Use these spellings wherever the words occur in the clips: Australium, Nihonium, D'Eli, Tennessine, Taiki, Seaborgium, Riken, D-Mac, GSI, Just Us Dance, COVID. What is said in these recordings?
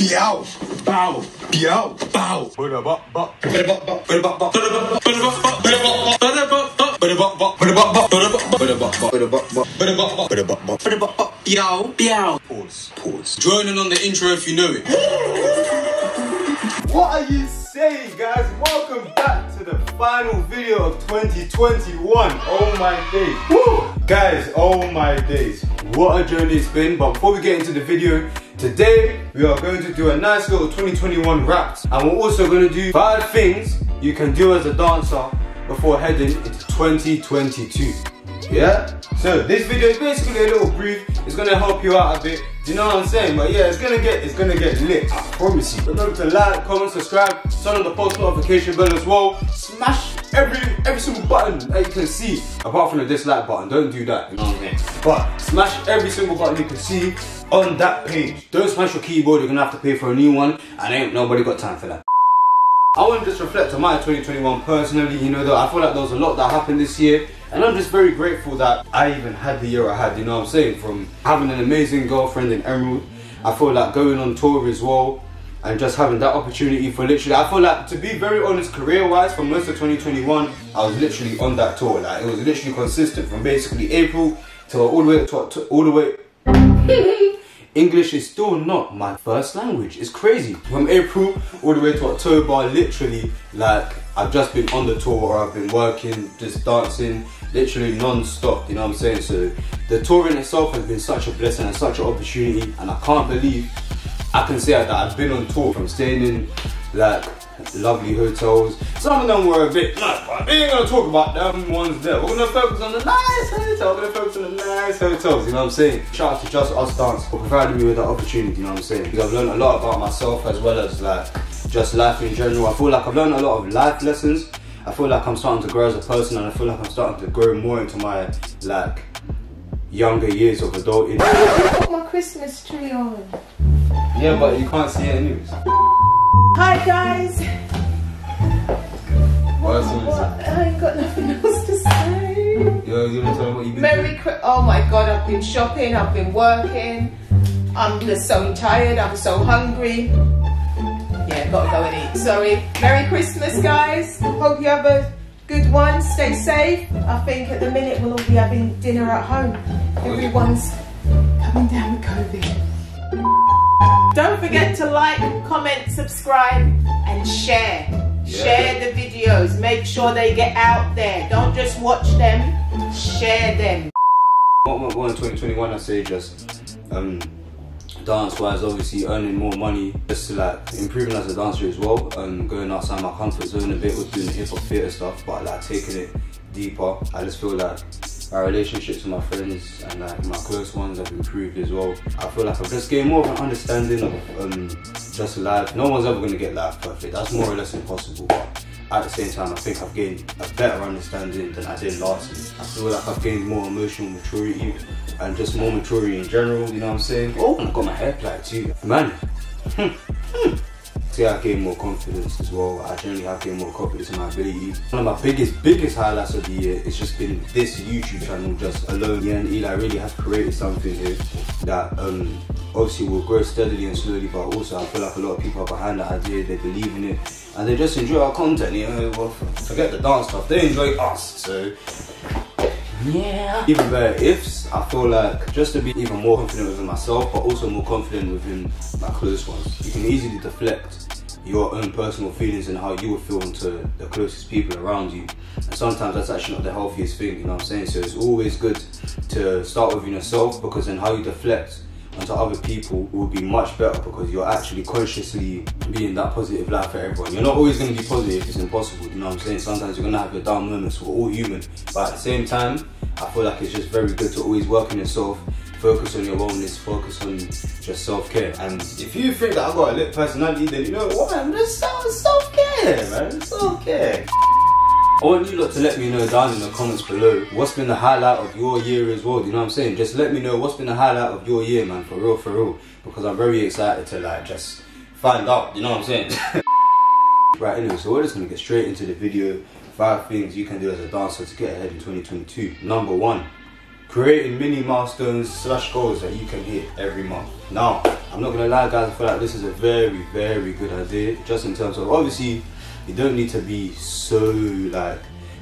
Piauw, pauw, piauw, pauw. Piauw, piauw. Pause, pause. Droning on the intro if you know it. What are you saying, guys? Welcome back to the final video of 2021. Oh my days. Woo! Guys, oh my days. What a journey it's been. But before we get into the video, today we are going to do a nice little 2021 wrap, and we're also going to do 5 things you can do as a dancer before heading into 2022. Yeah? So this video is basically a little brief. It's going to help you out a bit. Do you know what I'm saying? But yeah, it's going to get lit. I promise you. Remember to like, comment, subscribe, turn on the post notification bell as well. Smash every single button that you can see, apart from the dislike button. Don't do that. Okay. But smash every single button you can see on that page. Don't smash your keyboard. You're gonna have to pay for a new one, and ain't nobody got time for that. I want to just reflect on my 2021 personally. You know, though, I feel like there was a lot that happened this year, and I'm just very grateful that I even had the year I had. You know what I'm saying? From having an amazing girlfriend in Emerald, I feel like going on tour as well, and just having that opportunity for literally, I feel like, to be very honest, career-wise, for most of 2021, I was literally on that tour. Like, it was literally consistent from basically April till all the way to all the way. English is still not my first language. It's crazy. From April all the way to October, literally, like, I've just been on the tour, or I've been working, just dancing, literally non-stop. You know what I'm saying? So the touring itself has been such a blessing and such an opportunity, and I can't believe I can say that I've been on tour, from staying in like lovely hotels. Some of them were a bit nice, but we ain't gonna talk about them ones there. We're gonna focus on the nice hotels. We're gonna focus on the nice hotels, you know what I'm saying? Shout out to Just Us Dance for providing me with that opportunity, you know what I'm saying? Because I've learned a lot about myself, as well as like just life in general. I feel like I've learned a lot of life lessons. I feel like I'm starting to grow as a person, and I feel like I'm starting to grow more into my like younger years of adulting. I put my Christmas tree on. Yeah, but you can't see it anyways. Hi guys! What? I ain't got nothing else to say. Yo, you want to tell me what you've been doing? Oh my god, I've been shopping, I've been working. I'm just so tired, I'm so hungry. Yeah, gotta go and eat. Sorry. Merry Christmas, guys. Hope you have a good one. Stay safe. I think at the minute we'll all be having dinner at home. Everyone's coming down with COVID. Don't forget to like, comment, subscribe, and share. Yeah. Share the videos. Make sure they get out there. Don't just watch them, share them. What in 2021, I say just dance-wise, obviously earning more money, just to like improving as a dancer as well. Going outside my comfort zone a bit with doing the hip-hop theatre stuff, but like taking it deeper. I just feel like my relationships with my friends and like my close ones have improved as well. I feel like I've just gained more of an understanding of just life. No one's ever gonna get life perfect. That's more or less impossible. But at the same time, I think I've gained a better understanding than I did last year. I feel like I've gained more emotional maturity and just more maturity in general. You know what I'm saying? Oh, and I got my hair plait too, man. See, I gained more confidence as well. I generally have gained more confidence in my ability. One of my biggest highlights of the year has just been this YouTube channel just alone. Yeah, and Eli really have created something here that obviously will grow steadily and slowly, but also I feel like a lot of people are behind that idea, they believe in it, and they just enjoy our content, you know. Well, forget the dance stuff, they enjoy us, so yeah. Even better ifs, I feel like just to be even more confident within myself, but also more confident within my close ones. You can easily deflect your own personal feelings and how you would feel into the closest people around you, and sometimes that's actually not the healthiest thing, you know what I'm saying? So it's always good to start within yourself, because then how you deflect onto other people will be much better, because you're actually consciously being that positive light for everyone. You're not always going to be positive, it's impossible, you know what I'm saying? Sometimes you're going to have your down moments, we're all human, but at the same time, I feel like it's just very good to always work on yourself, focus on your wellness, focus on just self-care. And if you think that I've got a lit personality, then you know what, I'm just self-care, man, self-care. I want you lot to let me know down in the comments below what's been the highlight of your year as well, you know what I'm saying? Just let me know what's been the highlight of your year, man, for real, because I'm very excited to like just find out, you know what I'm saying? Right, anyway, so we're just gonna get straight into the video. 5 things you can do as a dancer to get ahead in 2022. Number 1, creating mini milestones / goals that you can hit every month. Now, I'm not gonna lie guys, I feel like this is a very, very good idea, just in terms of, obviously, you don't need to be so like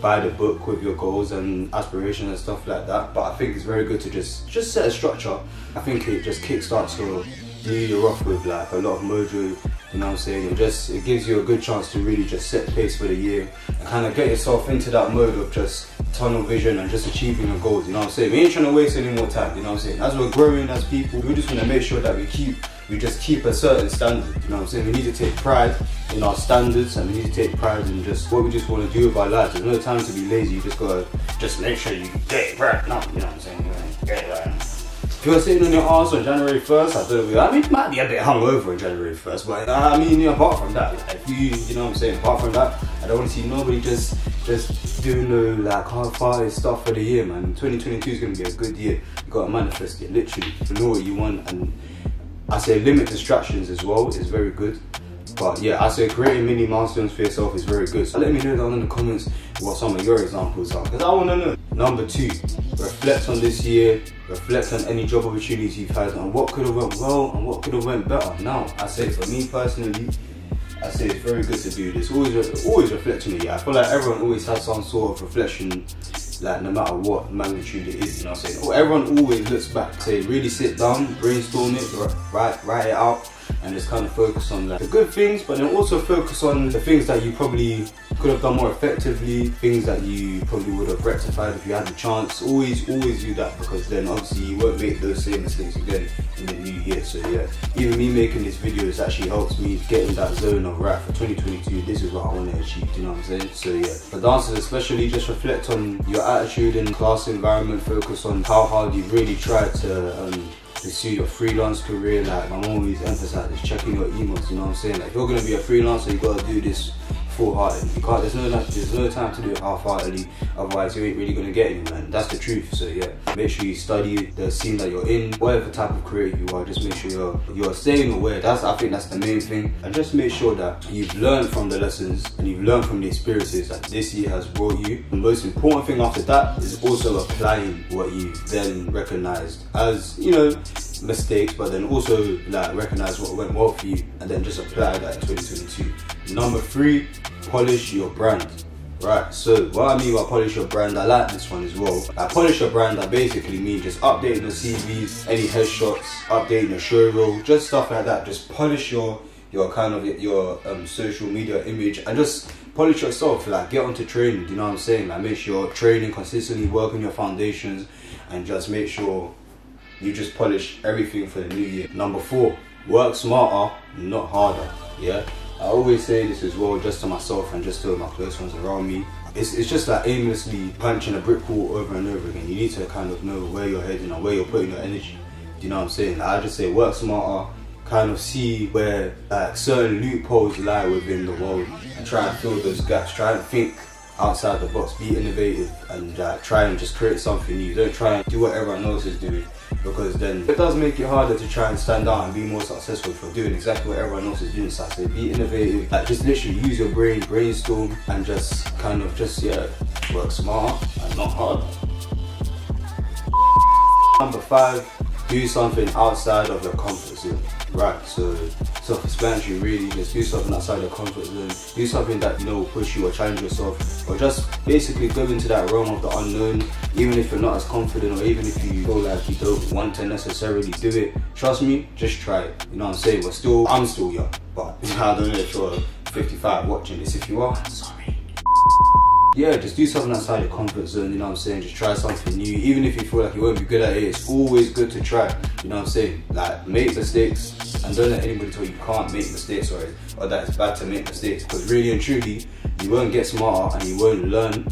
by the book with your goals and aspirations and stuff like that, but I think it's very good to just set a structure. I think it just kickstarts your new year off with like a lot of mojo, you know what I'm saying? It gives you a good chance to really just set pace for the year and kind of get yourself into that mode of just tunnel vision and just achieving your goals, you know what I'm saying? We ain't trying to waste any more time, you know what I'm saying? As we're growing as people, we just want to make sure that we just keep a certain standard, you know what I'm saying? We need to take pride in our standards and we need to take pride in just what we just want to do with our lives. There's no time to be lazy, you just gotta just make sure you get it right now, you know what I'm saying? Get it right. If you're sitting on your ass on January 1st, I don't know, I mean, you might be a bit hungover on January 1st, but I mean, apart from that, like, if you know what I'm saying, apart from that, I don't want to see nobody just doing no like hard party stuff for the year, man. 2022 is gonna be a good year. You gotta manifest it, literally. You know what you want, and I say limit distractions as well is very good. But yeah, I say creating mini milestones for yourself is very good. So let me know down in the comments what some of your examples are, because I want to know. Number 2, reflect on this year, reflect on any job opportunities you've had and what could have went well and what could have went better. Now, I say for me personally, I say it's very good to do this. Always reflect on the year. I feel like everyone always has some sort of reflection, like no matter what magnitude it is, you know what I'm saying? Everyone always looks back. Say, really sit down, brainstorm it, write it out, and just kind of focus on like the good things, but then also focus on the things that you probably could have done more effectively, things that you probably would have rectified if you had the chance. Always do that, because then obviously you won't make those same mistakes again in the new year. So yeah, even me making this video, it actually helps me get in that zone of, right, for 2022, this is what I want to achieve, do you know what I'm saying? So yeah, for dancers especially, just reflect on your attitude and class environment, focus on how hard you really tried to pursue your freelance career. Like my mom always emphasizes, checking your emails, you know what I'm saying? Like if you're gonna be a freelancer, you gotta do this full-heartedly. You can't, there's no time to do it half-heartedly, otherwise you ain't really gonna get anywhere, man. That's the truth. So yeah, make sure you study the scene that you're in, whatever type of career you are, just make sure you're staying aware. I think that's the main thing. And just make sure that you've learned from the lessons and you've learned from the experiences that this year has brought you. The most important thing after that is also applying what you've then recognized as, you know, mistakes, but then also like recognize what went well for you and then just apply that in 2022. Number 3, polish your brand. Right, so what I mean by polish your brand, I like this one as well. I polish your brand, I basically mean just updating your CVs, any headshots, updating your show reel, just stuff like that. Just polish your kind of your social media image and just polish yourself. Like get onto training, you know what I'm saying? Like make sure you're training consistently, work on your foundations, and just make sure you just polish everything for the new year. Number 4, work smarter, not harder. Yeah, I always say this as well, just to myself and just to my close ones around me. It's just like aimlessly punching a brick wall over and over again. You need to kind of know where you're heading and where you're putting your energy. Do you know what I'm saying? Like I just say work smarter, kind of see where like certain loopholes lie within the world and try and fill those gaps. Try and think outside the box, be innovative, and try and just create something new. Don't try and do what everyone else is doing, because then it does make it harder to try and stand out and be more successful for doing exactly what everyone else is doing. So I say be innovative, like just literally use your brain, brainstorm, and just kind of just, yeah, work smart and not hard. Number 5, do something outside of your comfort zone. Right, so self-explanatory really, just do something outside your comfort zone. Do something that you know will push you or challenge yourself, or just basically go into that realm of the unknown. Even if you're not as confident, or even if you feel like you don't want to necessarily do it, trust me, just try it. You know what I'm saying? We're still, I'm still young, but I don't know if you're 55 watching this. If you are, I'm sorry. Yeah, just do something outside your comfort zone, you know what I'm saying? Just try something new. Even if you feel like you won't be good at it, it's always good to try, you know what I'm saying? Like, make mistakes, and don't let anybody tell you can't make mistakes or that it's bad to make mistakes, because really and truly, you won't get smarter and you won't learn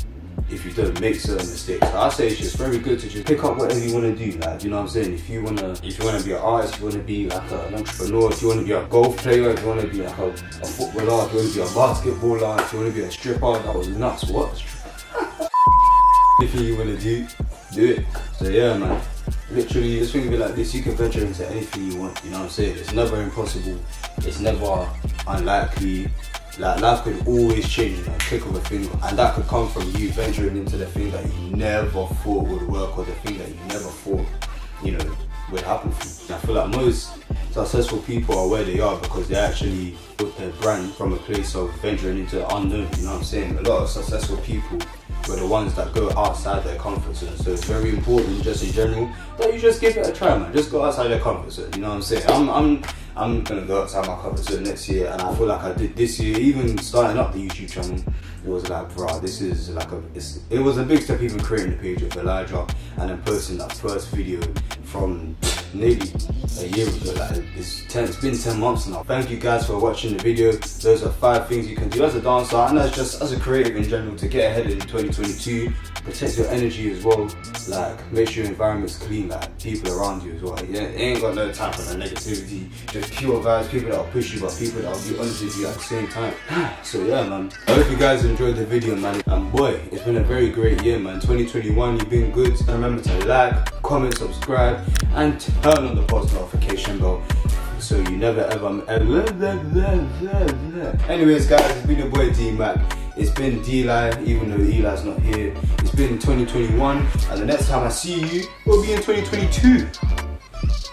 if you don't make certain mistakes. So I say it's just very good to just pick up whatever you want to do, like, you know what I'm saying? If you wanna be an artist, if you wanna be like an entrepreneur, if you wanna be a golf player, if you wanna be like a footballer, if you wanna be a basketballer, if you wanna be a stripper, that was nuts, what? Anything you wanna do it. So yeah, man. Literally, it's gonna be like this, you can venture into anything you want, you know what I'm saying? It's never impossible, it's never unlikely. Like, life could always change in a click of a finger, and that could come from you venturing into the thing that you never thought would work, or the thing that you never thought, you know, would happen for you. And I feel like most successful people are where they are because they actually built their brand from a place of venturing into the unknown, you know what I'm saying? A lot of successful people were the ones that go outside their comfort zone, so it's very important just in general that you just give it a try, man. Just go outside your comfort zone, you know what I'm saying? I'm gonna go outside my comfort zone next year, and I feel like I did this year. Even starting up the YouTube channel, it was like, bruh, this is like it was a big step even creating the page with Elijah and then posting that first video from nearly a year ago. Like, it's been 10 months now. Thank you guys for watching the video. Those are 5 things you can do as a dancer and as just as a creative in general to get ahead in 2022. Protect your energy as well. Like, make sure your environment's clean, like people around you as well. Yeah, it ain't got no time for the negativity, just pure vibes, people that'll push you, but people that'll be honest with you at the same time. So yeah, man, I hope you guys enjoyed the video, man. And boy, it's been a very great year, man. 2021, you've been good. And remember to like, comment, subscribe, and turn on the post notification bell so you never ever. Anyways, guys, it's been your boy D-Mac. It's been D'Eli, even though Eli's not here. It's been 2021, and the next time I see you, will be in 2022.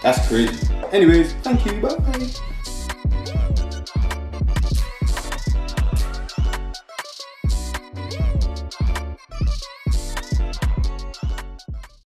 That's crazy. Anyways, thank you. Bye.